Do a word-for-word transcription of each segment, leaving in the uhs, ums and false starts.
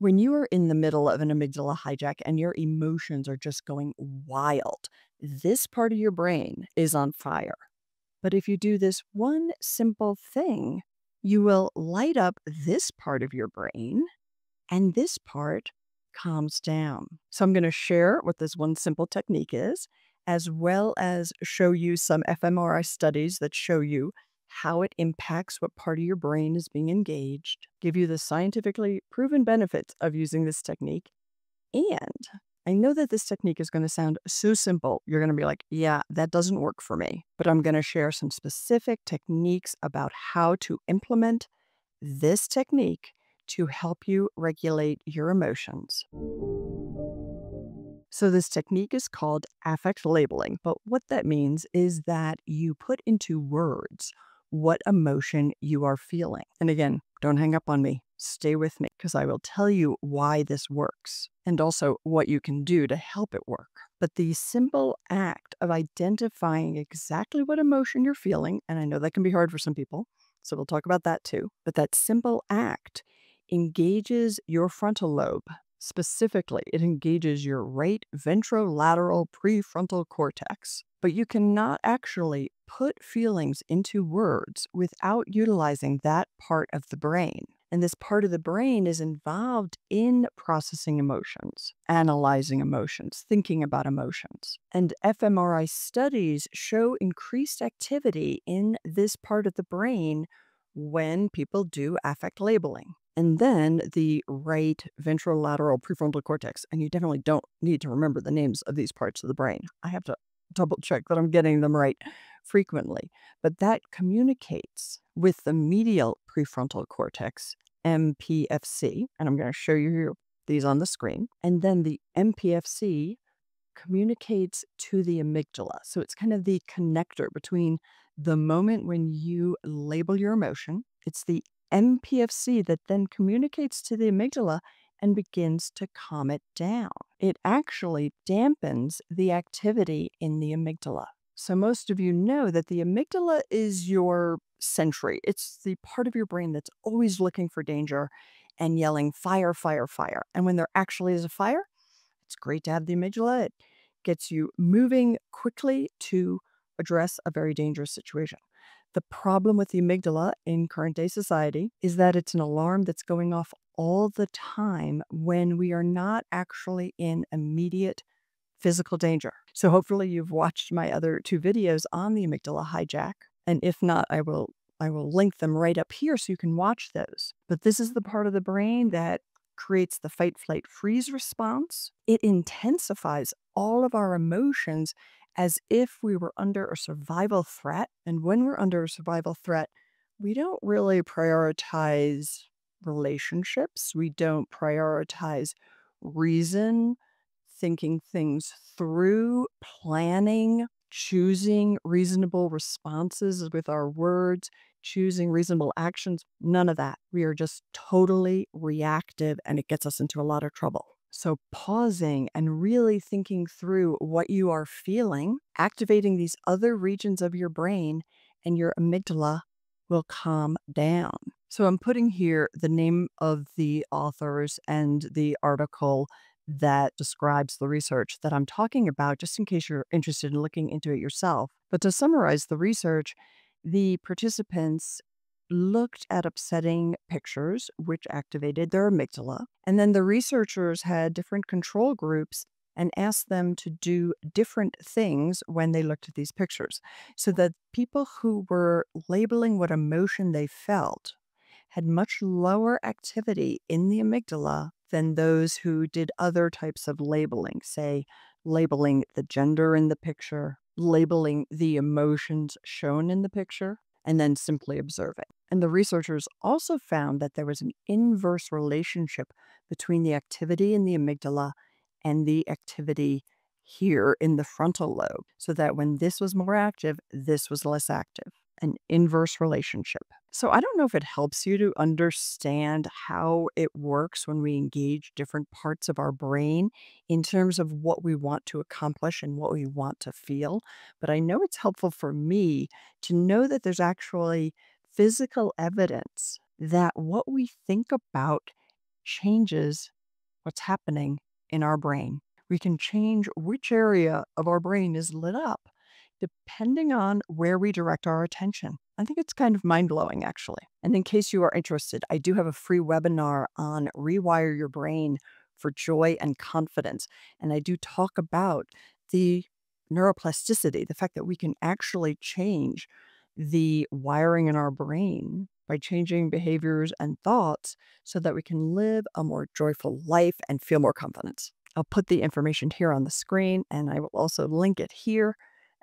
When you are in the middle of an amygdala hijack and your emotions are just going wild, this part of your brain is on fire. But if you do this one simple thing, you will light up this part of your brain and this part calms down. So I'm going to share what this one simple technique is, as well as show you some f M R I studies that show you how it impacts what part of your brain is being engaged, give you the scientifically proven benefits of using this technique. And I know that this technique is going to sound so simple, you're going to be like, yeah, that doesn't work for me. But I'm going to share some specific techniques about how to implement this technique to help you regulate your emotions. So this technique is called affect labeling. But what that means is that you put into words what emotion you are feeling. And again, don't hang up on me. Stay with me, because I will tell you why this works and also what you can do to help it work. But the simple act of identifying exactly what emotion you're feeling, and I know that can be hard for some people, so we'll talk about that too, but that simple act engages your frontal lobe. Specifically, it engages your right ventrolateral prefrontal cortex. But you cannot actually put feelings into words without utilizing that part of the brain. And this part of the brain is involved in processing emotions, analyzing emotions, thinking about emotions. And f M R I studies show increased activity in this part of the brain when people do affect labeling. And then the right ventrolateral prefrontal cortex. And you definitely don't need to remember the names of these parts of the brain. I have to double check that I'm getting them right frequently. But that communicates with the medial prefrontal cortex, M P F C. And I'm going to show you these on the screen. And then the M P F C communicates to the amygdala. So it's kind of the connector between the moment when you label your emotion. It's the M P F C that then communicates to the amygdala and begins to calm it down. It actually dampens the activity in the amygdala. So most of you know that the amygdala is your sentry. It's the part of your brain that's always looking for danger and yelling fire, fire, fire. And when there actually is a fire, it's great to have the amygdala. It gets you moving quickly to address a very dangerous situation. The problem with the amygdala in current day society is that it's an alarm that's going off all the time when we are not actually in immediate physical danger. So hopefully you've watched my other two videos on the amygdala hijack. And if not, I will, I will link them right up here so you can watch those. But this is the part of the brain that creates the fight, flight, freeze response. It intensifies all of our emotions as if we were under a survival threat. And when we're under a survival threat, we don't really prioritize relationships. We don't prioritize reason, thinking things through, planning, choosing reasonable responses with our words, choosing reasonable actions. None of that. We are just totally reactive, and it gets us into a lot of trouble. So pausing and really thinking through what you are feeling, activating these other regions of your brain, and your amygdala will calm down. So I'm putting here the name of the authors and the article that describes the research that I'm talking about, just in case you're interested in looking into it yourself. But to summarize the research, the participants looked at upsetting pictures, which activated their amygdala. And then the researchers had different control groups and asked them to do different things when they looked at these pictures, so that people who were labeling what emotion they felt had much lower activity in the amygdala than those who did other types of labeling, say labeling the gender in the picture, labeling the emotions shown in the picture, and then simply observing. And the researchers also found that there was an inverse relationship between the activity in the amygdala and the activity here in the frontal lobe, so that when this was more active, this was less active, an inverse relationship. So I don't know if it helps you to understand how it works when we engage different parts of our brain in terms of what we want to accomplish and what we want to feel, but I know it's helpful for me to know that there's actually physical evidence that what we think about changes what's happening in our brain. We can change which area of our brain is lit up depending on where we direct our attention. I think it's kind of mind-blowing, actually. And in case you are interested, I do have a free webinar on Rewire Your Brain for Joy and Confidence. And I do talk about the neuroplasticity, the fact that we can actually change the wiring in our brain by changing behaviors and thoughts so that we can live a more joyful life and feel more confidence. I'll put the information here on the screen, and I will also link it here,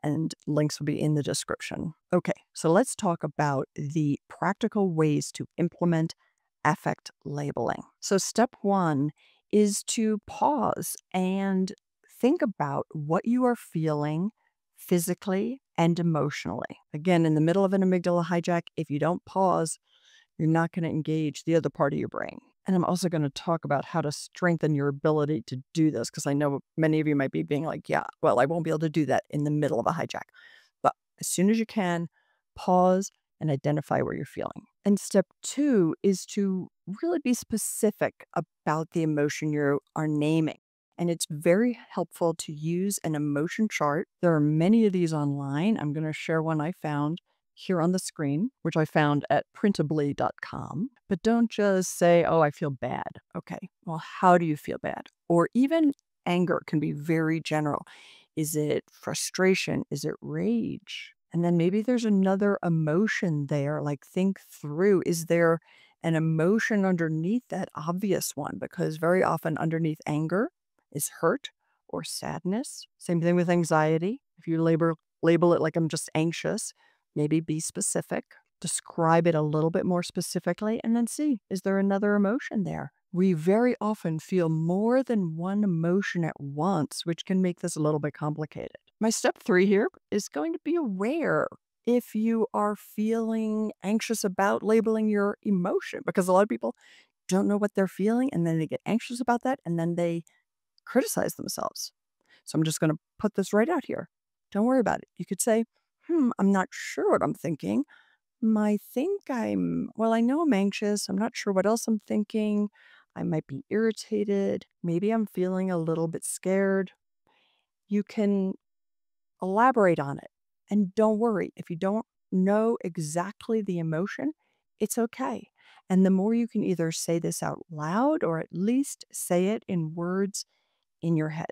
and links will be in the description. Okay, so let's talk about the practical ways to implement affect labeling. So step one is to pause and think about what you are feeling physically and emotionally. Again, in the middle of an amygdala hijack, if you don't pause, you're not going to engage the other part of your brain. And I'm also going to talk about how to strengthen your ability to do this, because I know many of you might be being like, yeah, well, I won't be able to do that in the middle of a hijack. But as soon as you can, pause and identify where you're feeling. And step two is to really be specific about the emotion you are naming. And it's very helpful to use an emotion chart. There are many of these online. I'm going to share one I found here on the screen, which I found at printably dot com. But don't just say, oh, I feel bad. Okay, well, how do you feel bad? Or even anger can be very general. Is it frustration? Is it rage? And then maybe there's another emotion there, like think through, is there an emotion underneath that obvious one? Because very often underneath anger is hurt or sadness. Same thing with anxiety. If you label, label it like I'm just anxious, maybe be specific, describe it a little bit more specifically, and then see, is there another emotion there? We very often feel more than one emotion at once, which can make this a little bit complicated. My step three here is going to be aware if you are feeling anxious about labeling your emotion, because a lot of people don't know what they're feeling, and then they get anxious about that, and then they criticize themselves. So I'm just going to put this right out here. Don't worry about it. You could say, hmm, I'm not sure what I'm thinking. I think I'm, well, I know I'm anxious. I'm not sure what else I'm thinking. I might be irritated. Maybe I'm feeling a little bit scared. You can elaborate on it. And don't worry, if you don't know exactly the emotion, it's okay. And the more you can either say this out loud or at least say it in words in your head.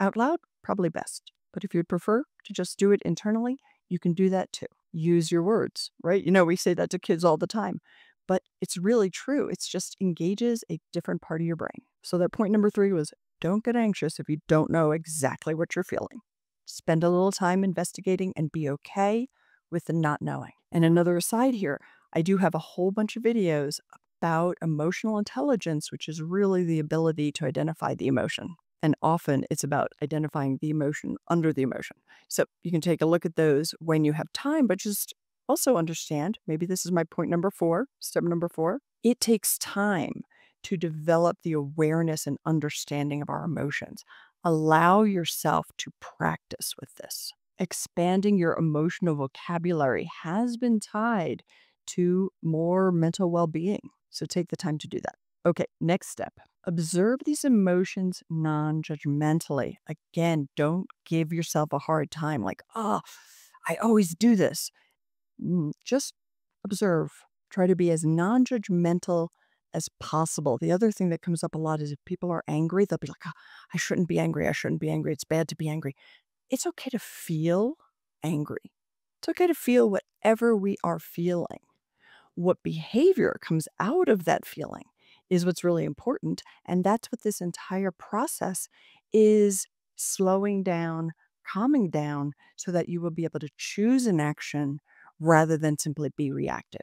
Out loud, probably best. But if you'd prefer to just do it internally, you can do that too. Use your words, right? You know, we say that to kids all the time, but it's really true. It's just engages a different part of your brain. So that point number three was, don't get anxious if you don't know exactly what you're feeling. Spend a little time investigating and be okay with the not knowing. And another aside here, I do have a whole bunch of videos about emotional intelligence, which is really the ability to identify the emotion. And often it's about identifying the emotion under the emotion. So you can take a look at those when you have time, but just also understand, maybe this is my point number four, step number four, it takes time to develop the awareness and understanding of our emotions. Allow yourself to practice with this. Expanding your emotional vocabulary has been tied to more mental well-being. So take the time to do that. Okay, next step. Observe these emotions non-judgmentally. Again, don't give yourself a hard time like, oh, I always do this. Just observe. Try to be as non-judgmental as possible. The other thing that comes up a lot is if people are angry, they'll be like, oh, I shouldn't be angry. I shouldn't be angry. It's bad to be angry. It's okay to feel angry. It's okay to feel whatever we are feeling. What behavior comes out of that feeling is what's really important. And that's what this entire process is, slowing down, calming down, so that you will be able to choose an action rather than simply be reactive.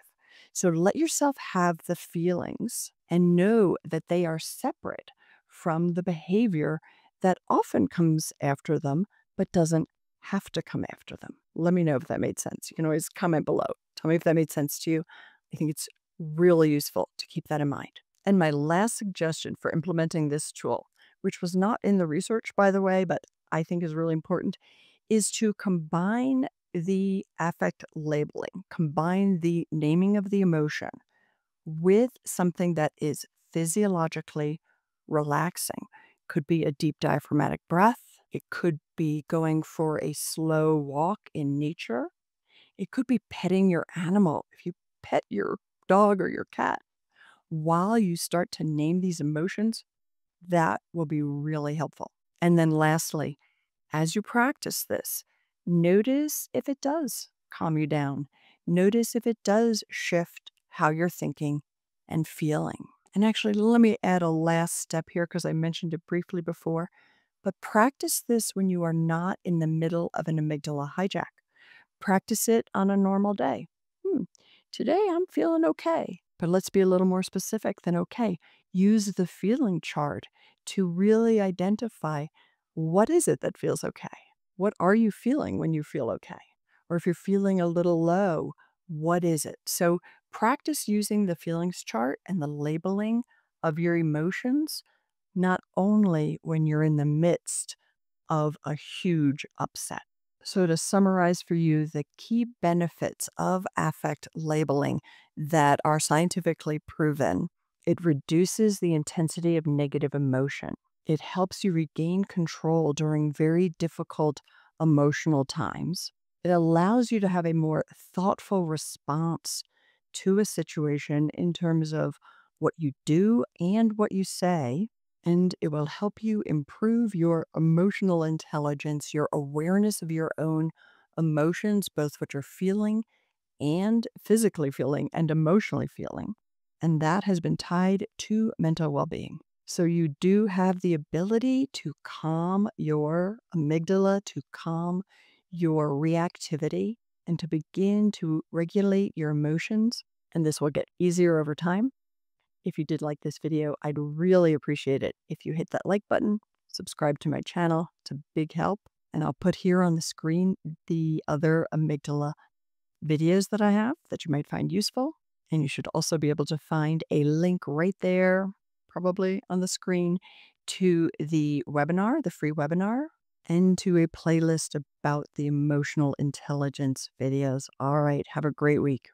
So let yourself have the feelings and know that they are separate from the behavior that often comes after them, but doesn't have to come after them. Let me know if that made sense. You can always comment below. Tell me if that made sense to you. I think it's really useful to keep that in mind. And my last suggestion for implementing this tool, which was not in the research, by the way, but I think is really important, is to combine the affect labeling, combine the naming of the emotion with something that is physiologically relaxing. It could be a deep diaphragmatic breath. It could be going for a slow walk in nature. It could be petting your animal. If you pet your dog or your cat, while you start to name these emotions, that will be really helpful. And then lastly, as you practice this, notice if it does calm you down. Notice if it does shift how you're thinking and feeling. And actually, let me add a last step here because I mentioned it briefly before, but practice this when you are not in the middle of an amygdala hijack. Practice it on a normal day. Hmm, today I'm feeling okay, but let's be a little more specific than okay. Use the feeling chart to really identify what is it that feels okay. What are you feeling when you feel okay? Or if you're feeling a little low, what is it? So practice using the feelings chart and the labeling of your emotions, not only when you're in the midst of a huge upset. So to summarize for you the key benefits of affect labeling that are scientifically proven, it reduces the intensity of negative emotion. It helps you regain control during very difficult emotional times. It allows you to have a more thoughtful response to a situation in terms of what you do and what you say, and it will help you improve your emotional intelligence, your awareness of your own emotions, both what you're feeling and physically feeling and emotionally feeling. And that has been tied to mental well-being. So you do have the ability to calm your amygdala, to calm your reactivity, and to begin to regulate your emotions. And this will get easier over time. If you did like this video, I'd really appreciate it if you hit that like button, subscribe to my channel. It's a big help. And I'll put here on the screen the other amygdala videos that I have that you might find useful. And you should also be able to find a link right there, probably on the screen, to the webinar, the free webinar, and to a playlist about the emotional intelligence videos. All right, have a great week.